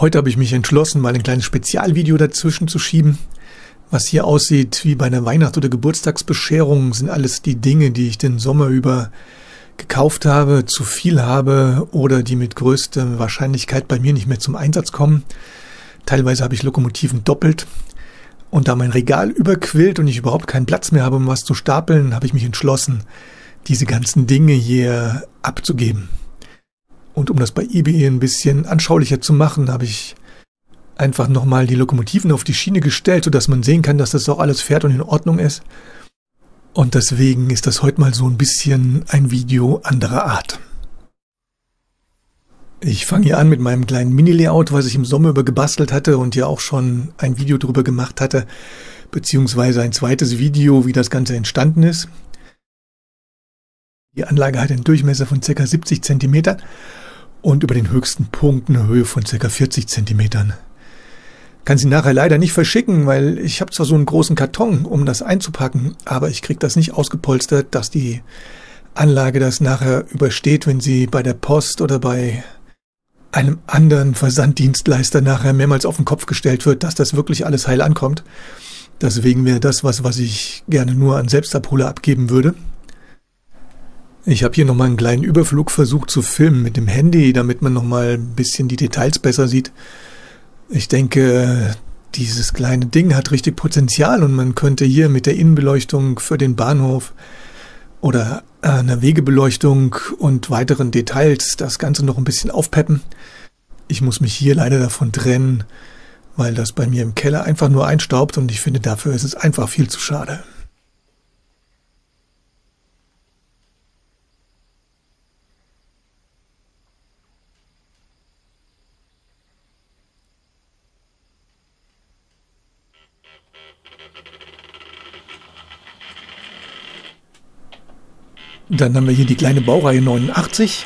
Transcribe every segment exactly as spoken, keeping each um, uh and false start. Heute habe ich mich entschlossen, mal ein kleines Spezialvideo dazwischen zu schieben. Was hier aussieht wie bei einer Weihnachts- oder Geburtstagsbescherung, sind alles die Dinge, die ich den Sommer über gekauft habe, zu viel habe oder die mit größter Wahrscheinlichkeit bei mir nicht mehr zum Einsatz kommen. Teilweise habe ich Lokomotiven doppelt. Und da mein Regal überquillt und ich überhaupt keinen Platz mehr habe, um was zu stapeln, habe ich mich entschlossen, diese ganzen Dinge hier abzugeben. Und um das bei eBay ein bisschen anschaulicher zu machen, habe ich einfach nochmal die Lokomotiven auf die Schiene gestellt, sodass man sehen kann, dass das auch alles fährt und in Ordnung ist. Und deswegen ist das heute mal so ein bisschen ein Video anderer Art. Ich fange hier an mit meinem kleinen Mini-Layout, was ich im Sommer über gebastelt hatte und ja auch schon ein Video darüber gemacht hatte, beziehungsweise ein zweites Video, wie das Ganze entstanden ist. Die Anlage hat einen Durchmesser von ca. siebzig Zentimeter und über den höchsten Punkt eine Höhe von ca. vierzig Zentimeter. Kann sie nachher leider nicht verschicken, weil ich habe zwar so einen großen Karton, um das einzupacken, aber ich kriege das nicht ausgepolstert, dass die Anlage das nachher übersteht, wenn sie bei der Post oder bei einem anderen Versanddienstleister nachher mehrmals auf den Kopf gestellt wird, dass das wirklich alles heil ankommt. Deswegen wäre das was, was ich gerne nur an Selbstabholer abgeben würde. Ich habe hier nochmal einen kleinen Überflug versucht zu filmen mit dem Handy, damit man nochmal ein bisschen die Details besser sieht. Ich denke, dieses kleine Ding hat richtig Potenzial und man könnte hier mit der Innenbeleuchtung für den Bahnhof oder einer Wegebeleuchtung und weiteren Details das Ganze noch ein bisschen aufpeppen. Ich muss mich hier leider davon trennen, weil das bei mir im Keller einfach nur einstaubt und ich finde, dafür ist es einfach viel zu schade. Dann haben wir hier die kleine Baureihe neunundachtzig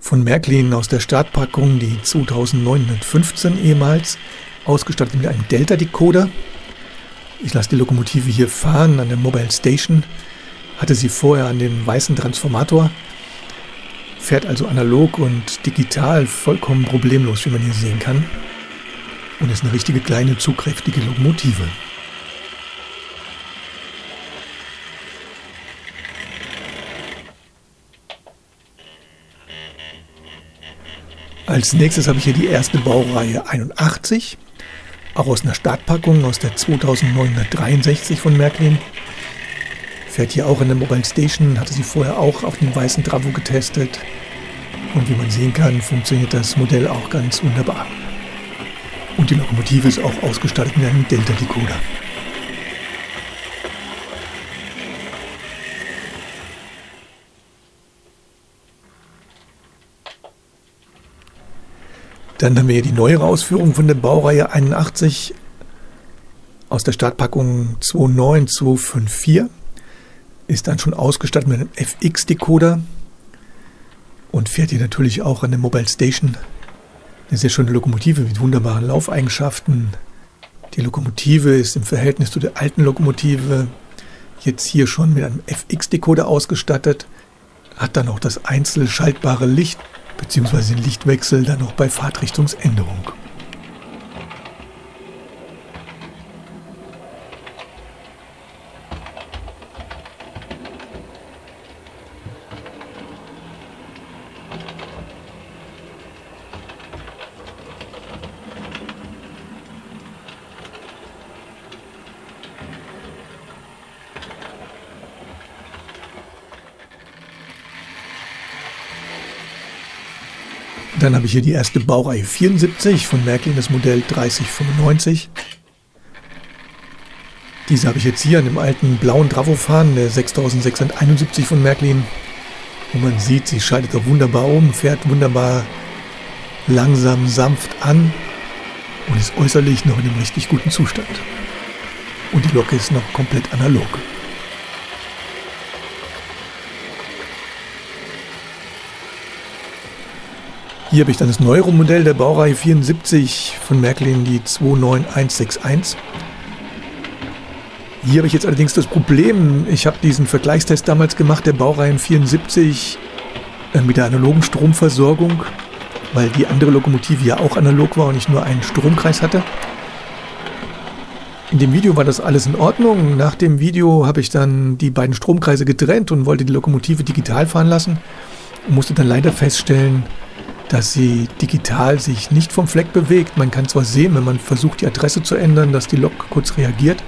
von Märklin aus der Startpackung, die zweitausendneunhundertfünfzehn ehemals, ausgestattet mit einem Delta Decoder. Ich lasse die Lokomotive hier fahren an der Mobile Station, hatte sie vorher an dem weißen Transformator, fährt also analog und digital vollkommen problemlos, wie man hier sehen kann, und ist eine richtige kleine, zugkräftige Lokomotive. Als nächstes habe ich hier die erste Baureihe einundachtzig, auch aus einer Startpackung aus der zweitausendneunhundertdreiundsechzig von Märklin. Fährt hier auch in der Mobile Station, hatte sie vorher auch auf dem weißen Travo getestet. Und wie man sehen kann, funktioniert das Modell auch ganz wunderbar. Und die Lokomotive ist auch ausgestattet mit einem Delta Decoder. Dann haben wir hier die neuere Ausführung von der Baureihe einundachtzig aus der Startpackung zwei neun zwei fünf vier. Ist dann schon ausgestattet mit einem F X-Decoder und fährt hier natürlich auch an der Mobile Station. Eine sehr schöne Lokomotive mit wunderbaren Laufeigenschaften. Die Lokomotive ist im Verhältnis zu der alten Lokomotive jetzt hier schon mit einem F X-Decoder ausgestattet. Hat dann auch das einzelschaltbare Licht beziehungsweise den Lichtwechsel dann noch bei Fahrtrichtungsänderung. Dann habe ich hier die erste Baureihe vierundsiebzig von Märklin, das Modell dreißig fünfundneunzig. Diese habe ich jetzt hier an dem alten blauen Travo fahren, der sechstausendsechshunderteinundsiebzig von Märklin. Und man sieht, sie schaltet auch wunderbar um, fährt wunderbar langsam sanft an und ist äußerlich noch in einem richtig guten Zustand. Und die Lok ist noch komplett analog. Hier habe ich dann das neuere Modell der Baureihe vierundsiebzig von Märklin, die zwei neun eins sechs eins. Hier habe ich jetzt allerdings das Problem, ich habe diesen Vergleichstest damals gemacht, der Baureihen vierundsiebzig äh, mit der analogen Stromversorgung weil die andere Lokomotive ja auch analog war und ich nur einen Stromkreis hatte. In dem Video war das alles in Ordnung. Nach dem Video habe ich dann die beiden Stromkreise getrennt und wollte die Lokomotive digital fahren lassen und musste dann leider feststellen, dass sie digital sich nicht vom Fleck bewegt. Man kann zwar sehen, wenn man versucht, die Adresse zu ändern, dass die Lok kurz reagiert,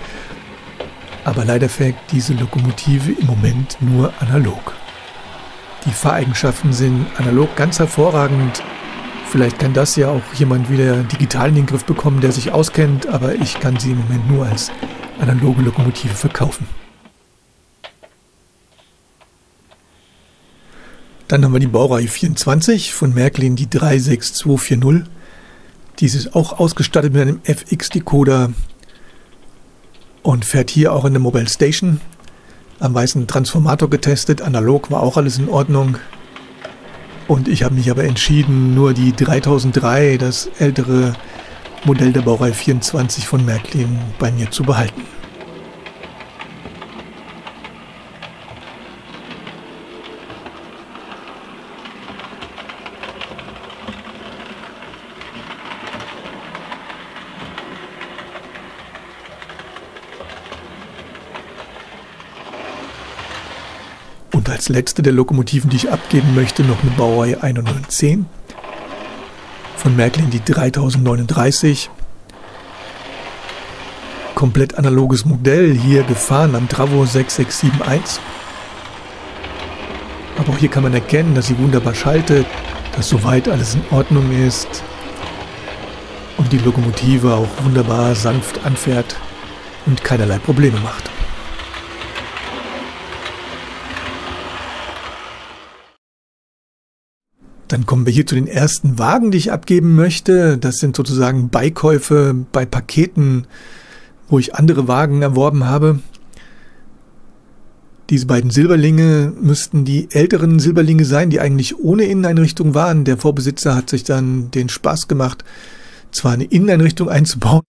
aber leider fährt diese Lokomotive im Moment nur analog. Die Fahreigenschaften sind analog ganz hervorragend. Vielleicht kann das ja auch jemand wieder digital in den Griff bekommen, der sich auskennt, aber ich kann sie im Moment nur als analoge Lokomotive verkaufen. Dann haben wir die Baureihe vierundzwanzig von Märklin, die drei sechs zwei vier null. Dies ist auch ausgestattet mit einem F X-Decoder und fährt hier auch in der Mobile Station. Am weißen Transformator getestet, analog war auch alles in Ordnung. Und ich habe mich aber entschieden, nur die dreitausenddrei, das ältere Modell der Baureihe vierundzwanzig von Märklin, bei mir zu behalten. Und als letzte der Lokomotiven, die ich abgeben möchte, noch eine Baureihe neunzehnhundertzehn von Märklin, die dreitausendneununddreißig. Komplett analoges Modell, hier gefahren am Travo sechs sechs sieben eins. Aber auch hier kann man erkennen, dass sie wunderbar schaltet, dass soweit alles in Ordnung ist und die Lokomotive auch wunderbar sanft anfährt und keinerlei Probleme macht. Dann kommen wir hier zu den ersten Wagen, die ich abgeben möchte. Das sind sozusagen Beikäufe bei Paketen, wo ich andere Wagen erworben habe. Diese beiden Silberlinge müssten die älteren Silberlinge sein, die eigentlich ohne Inneneinrichtung waren. Der Vorbesitzer hat sich dann den Spaß gemacht, zwar eine Inneneinrichtung einzubauen,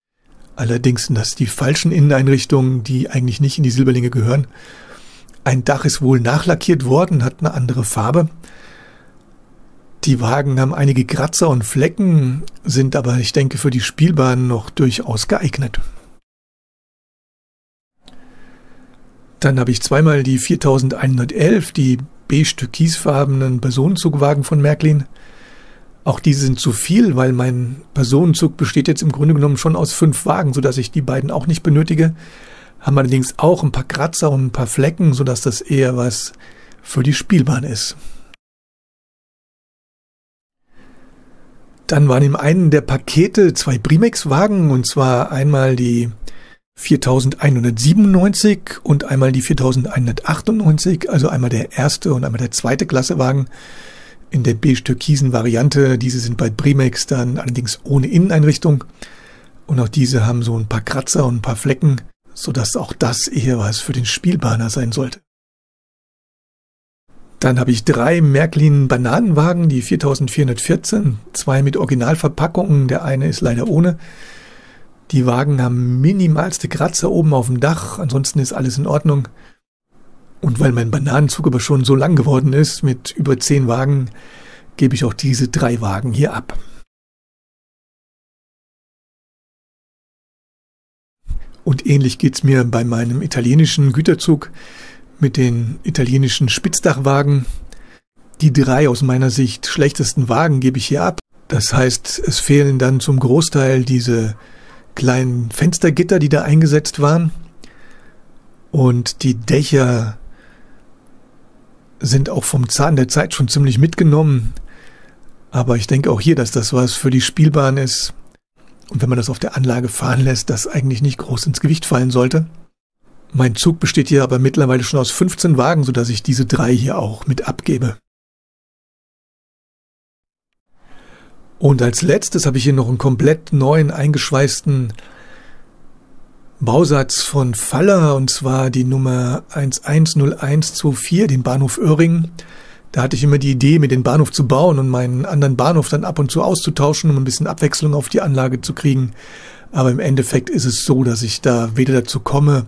allerdings sind das die falschen Inneneinrichtungen, die eigentlich nicht in die Silberlinge gehören. Ein Dach ist wohl nachlackiert worden, hat eine andere Farbe. Die Wagen haben einige Kratzer und Flecken, sind aber, ich denke, für die Spielbahn noch durchaus geeignet. Dann habe ich zweimal die viertausendeinhundertelf, die beige-türkisfarbenen Personenzugwagen von Märklin. Auch diese sind zu viel, weil mein Personenzug besteht jetzt im Grunde genommen schon aus fünf Wagen, sodass ich die beiden auch nicht benötige. Haben allerdings auch ein paar Kratzer und ein paar Flecken, sodass das eher was für die Spielbahn ist. Dann waren in einem der Pakete zwei Primex-Wagen, und zwar einmal die viertausendeinhundertsiebenundneunzig und einmal die viertausendeinhundertachtundneunzig, also einmal der erste und einmal der zweite Klassewagen in der beige-türkisen Variante. Diese sind bei Primex dann allerdings ohne Inneneinrichtung, und auch diese haben so ein paar Kratzer und ein paar Flecken, sodass auch das eher was für den Spielbahner sein sollte. Dann habe ich drei Märklin-Bananenwagen, die viertausendvierhundertvierzehn, zwei mit Originalverpackungen, der eine ist leider ohne. Die Wagen haben minimalste Kratzer oben auf dem Dach, ansonsten ist alles in Ordnung. Und weil mein Bananenzug aber schon so lang geworden ist, mit über zehn Wagen, gebe ich auch diese drei Wagen hier ab. Und ähnlich geht es mir bei meinem italienischen Güterzug mit den italienischen Spitzdachwagen. Die drei aus meiner Sicht schlechtesten Wagen gebe ich hier ab. Das heißt, es fehlen dann zum Großteil diese kleinen Fenstergitter, die da eingesetzt waren. Und die Dächer sind auch vom Zahn der Zeit schon ziemlich mitgenommen. Aber ich denke auch hier, dass das was für die Spielbahn ist. Und wenn man das auf der Anlage fahren lässt, das eigentlich nicht groß ins Gewicht fallen sollte. Mein Zug besteht hier aber mittlerweile schon aus fünfzehn Wagen, sodass ich diese drei hier auch mit abgebe. Und als letztes habe ich hier noch einen komplett neuen, eingeschweißten Bausatz von Faller, und zwar die Nummer eins eins null eins zwei vier, den Bahnhof Öhringen. Da hatte ich immer die Idee, mir den Bahnhof zu bauen und meinen anderen Bahnhof dann ab und zu auszutauschen, um ein bisschen Abwechslung auf die Anlage zu kriegen. Aber im Endeffekt ist es so, dass ich da weder dazu komme.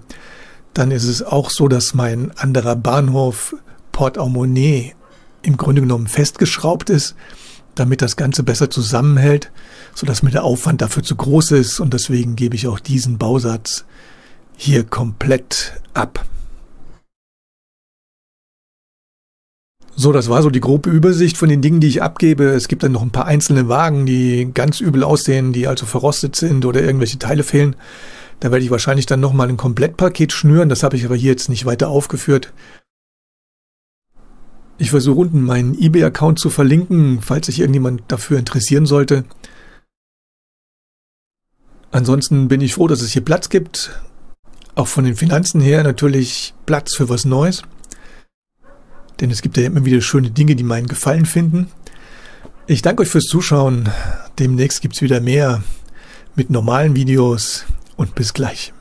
Dann ist es auch so, dass mein anderer Bahnhof Portemonnaie im Grunde genommen festgeschraubt ist. damit das Ganze besser zusammenhält, sodass mir der Aufwand dafür zu groß ist, und deswegen gebe ich auch diesen Bausatz hier komplett ab. So, das war so die grobe Übersicht von den Dingen, die ich abgebe. Es gibt dann noch ein paar einzelne Wagen, die ganz übel aussehen, die also verrostet sind oder irgendwelche Teile fehlen. Da werde ich wahrscheinlich dann nochmal ein Komplettpaket schnüren. Das habe ich aber hier jetzt nicht weiter aufgeführt. Ich versuche unten meinen eBay-Account zu verlinken, falls sich irgendjemand dafür interessieren sollte. Ansonsten bin ich froh, dass es hier Platz gibt. Auch von den Finanzen her natürlich Platz für was Neues. Denn es gibt ja immer wieder schöne Dinge, die meinen Gefallen finden. Ich danke euch fürs Zuschauen. Demnächst gibt es wieder mehr mit normalen Videos. Und bis gleich.